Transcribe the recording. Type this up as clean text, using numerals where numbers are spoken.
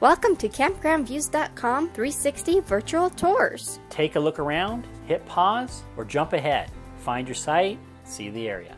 Welcome to campgroundviews.com 360 virtual tours. Take a look around, hit pause, or jump ahead. Find your site, see the area.